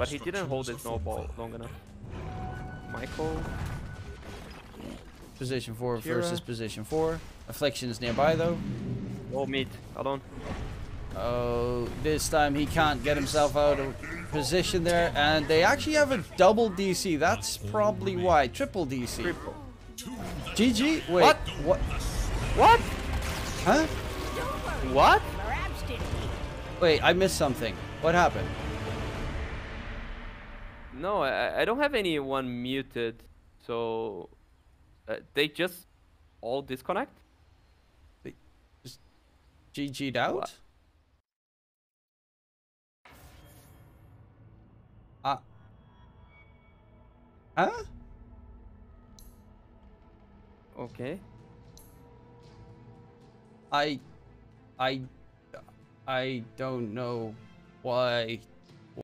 But he didn't hold his snowball long enough. Michael. Position 4 Kira versus position 4. Affliction is nearby though. Oh, meat. Hold on. Oh, this time he can't get himself out of position there. And they actually have a double DC. That's probably why. Triple DC. Triple. GG? Wait. What? What? What? Huh? What? Wait, I missed something. What happened? No, I don't have anyone muted, so they just all disconnect? They just GG'd out? What? Huh? Okay. I don't know why